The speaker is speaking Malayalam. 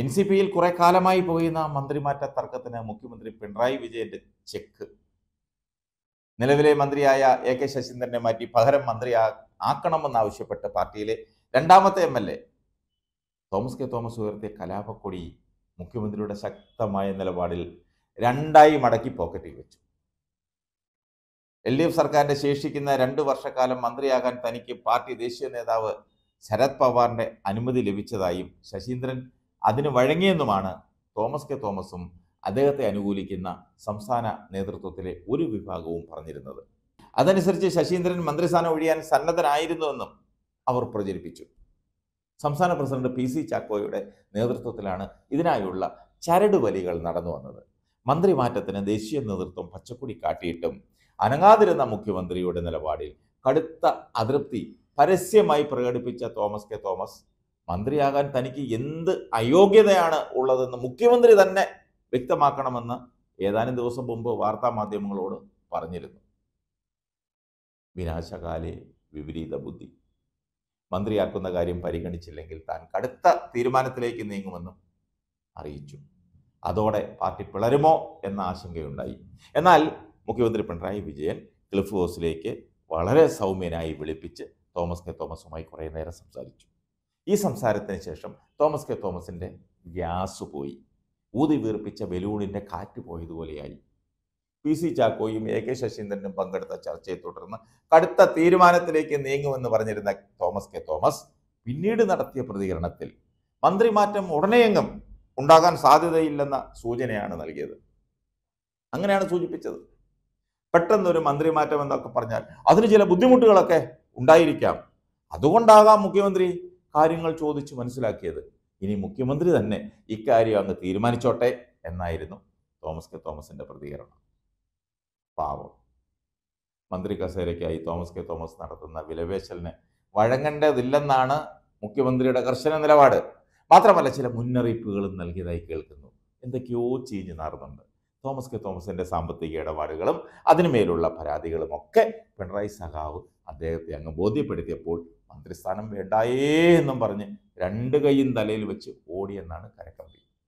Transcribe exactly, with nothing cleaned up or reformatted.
എൻ സി പിയിൽ കുറെ കാലമായി പോകുന്ന മന്ത്രിമാറ്റ തർക്കത്തിന് മുഖ്യമന്ത്രി പിണറായി വിജയന്റെ ചെക്ക്. നിലവിലെ മന്ത്രിയായ എ കെ ശശീന്ദ്രനെ മാറ്റി പകരം മന്ത്രി ആക്കണമെന്നാവശ്യപ്പെട്ട് പാർട്ടിയിലെ രണ്ടാമത്തെ M L A Thomas K Thomas ഉയർത്തിയ കലാപക്കൊടി മുഖ്യമന്ത്രിയുടെ ശക്തമായ നിലപാടിൽ രണ്ടായി മടക്കി പോക്കറ്റിൽ വെച്ചു. എൽ ഡി എഫ് സർക്കാരിന്റെ ശേഷിക്കുന്ന രണ്ടു വർഷക്കാലം മന്ത്രിയാകാൻ തനിക്ക് പാർട്ടി ദേശീയ നേതാവ് ശരത് പവാറിന്റെ അനുമതി ലഭിച്ചതായും ശശീന്ദ്രൻ അതിന് വഴങ്ങിയെന്നുമാണ് തോമസ് കെ തോമസും അദ്ദേഹത്തെ അനുകൂലിക്കുന്ന സംസ്ഥാന നേതൃത്വത്തിലെ ഒരു വിഭാഗവും പറഞ്ഞിരുന്നത്. അതനുസരിച്ച് ശശീന്ദ്രൻ മന്ത്രിസ്ഥാനം ഒഴിയാൻ സന്നദ്ധനായിരുന്നുവെന്നും അവർ പ്രചരിപ്പിച്ചു. സംസ്ഥാന പ്രസിഡന്റ് പി സി ചാക്കോയുടെ നേതൃത്വത്തിലാണ് ഇതിനായുള്ള ചരടുവലികൾ നടന്നു വന്നത്. മന്ത്രിമാറ്റത്തിന് ദേശീയ നേതൃത്വം പച്ചക്കുടി കാട്ടിയിട്ടും അനങ്ങാതിരുന്ന മുഖ്യമന്ത്രിയുടെ നിലപാടിൽ കടുത്ത അതൃപ്തി പരസ്യമായി പ്രകടിപ്പിച്ച തോമസ് കെ തോമസ് മന്ത്രിയാകാൻ തനിക്ക് എന്ത് അയോഗ്യതയാണ് ഉള്ളതെന്ന് മുഖ്യമന്ത്രി തന്നെ വ്യക്തമാക്കണമെന്ന് ഏതാനും ദിവസം മുമ്പ് വാർത്താ മാധ്യമങ്ങളോട് പറഞ്ഞിരുന്നു. വിനാശകാലേ വിപരീത ബുദ്ധി. മന്ത്രിയാക്കുന്ന കാര്യം പരിഗണിച്ചില്ലെങ്കിൽ താൻ കടുത്ത തീരുമാനത്തിലേക്ക് നീങ്ങുമെന്നും അറിയിച്ചു. അതോടെ പാർട്ടി പിളരുമോ എന്ന ആശങ്കയുണ്ടായി. എന്നാൽ മുഖ്യമന്ത്രി പിണറായി വിജയൻ ക്ലിഫ് ഹൗസിലേക്ക് വളരെ സൗമ്യനായി വിളിപ്പിച്ച് തോമസ് കെ തോമസുമായി കുറേ നേരം സംസാരിച്ചു. ഈ സംസാരത്തിന് ശേഷം തോമസ് കെ തോമസിൻ്റെ ഗ്യാസ് പോയി. ഊതി വീർപ്പിച്ച ബലൂണിൻ്റെ കാറ്റ് പോയതുപോലെയായി. പി സി ചാക്കോയും എ കെ ശശീന്ദ്രനും പങ്കെടുത്ത ചർച്ചയെ തുടർന്ന് കടുത്ത തീരുമാനത്തിലേക്ക് നീങ്ങുമെന്ന് പറഞ്ഞിരുന്ന തോമസ് കെ തോമസ് പിന്നീട് നടത്തിയ പ്രതികരണത്തിൽ മന്ത്രിമാറ്റം ഉടനെയെങ്കിലും ഉണ്ടാകാൻ സാധ്യതയില്ലെന്ന സൂചനയാണ് നൽകിയത്. അങ്ങനെയാണ് സൂചിപ്പിച്ചത്. പെട്ടെന്നൊരു മന്ത്രിമാറ്റം എന്നൊക്കെ പറഞ്ഞാൽ അതിന് ചില ബുദ്ധിമുട്ടുകളൊക്കെ ഉണ്ടായിരിക്കാം. അതുകൊണ്ടാകാം മുഖ്യമന്ത്രി കാര്യങ്ങൾ ചോദിച്ച് മനസ്സിലാക്കിയത്. ഇനി മുഖ്യമന്ത്രി തന്നെ ഇക്കാര്യം അങ്ങ് തീരുമാനിച്ചോട്ടെ എന്നായിരുന്നു തോമസ് കെ തോമസിൻ്റെ പ്രതികരണം. പാവം മന്ത്രി കസേരയ്ക്കായി തോമസ് കെ തോമസ് നടത്തുന്ന വിലപേശലിന് വഴങ്ങേണ്ടതില്ലെന്നാണ് മുഖ്യമന്ത്രിയുടെ കർശന നിലപാട്. മാത്രമല്ല, ചില മുന്നറിയിപ്പുകളും നൽകിയതായി കേൾക്കുന്നു. എന്തൊക്കെയോ ചീഞ്ഞു നാറുന്നുണ്ട്. തോമസ് കെ തോമസിൻ്റെ സാമ്പത്തിക ഇടപാടുകളും അതിനുമേലുള്ള പരാതികളും ഒക്കെ പിണറായി സഖാവ് അദ്ദേഹത്തെ അങ്ങ് ബോധ്യപ്പെടുത്തിയപ്പോൾ മന്ത്രിസ്ഥാനം വേണ്ടായേ എന്നും പറഞ്ഞ് രണ്ട് കൈയും തലയിൽ വെച്ച് ഓടിയെന്നാണ് കരക്കം.